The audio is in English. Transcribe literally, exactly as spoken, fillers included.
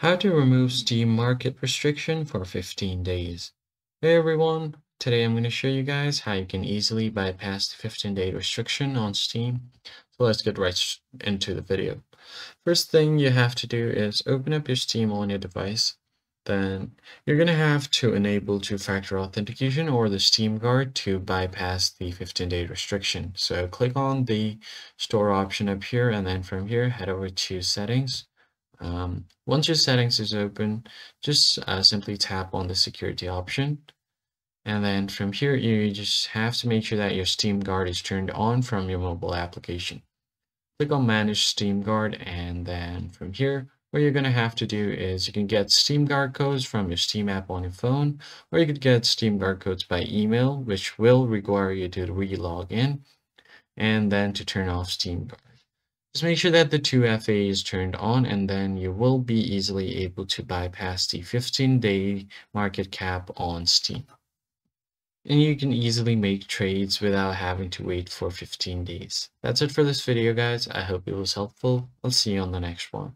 How to remove Steam market restriction for fifteen days. Hey everyone, today I'm going to show you guys how you can easily bypass the fifteen day restriction on Steam. So let's get right into the video. First thing you have to do is open up your Steam on your device. Then you're going to have to enable two-factor authentication or the Steam Guard to bypass the fifteen day restriction. So click on the store option up here, and then from here head over to settings. Um, once your settings is open, just uh, simply tap on the security option, and then from here you just have to make sure that your Steam Guard is turned on from your mobile application. Click on manage Steam Guard, and then from here what you're going to have to do is you can get Steam Guard codes from your Steam app on your phone, or you could get Steam Guard codes by email, which will require you to re-log in and then to turn off Steam Guard. Just make sure that the two F A is turned on, and then you will be easily able to bypass the fifteen day market cap on Steam. And you can easily make trades without having to wait for fifteen days. That's it for this video, guys. I hope it was helpful. I'll see you on the next one.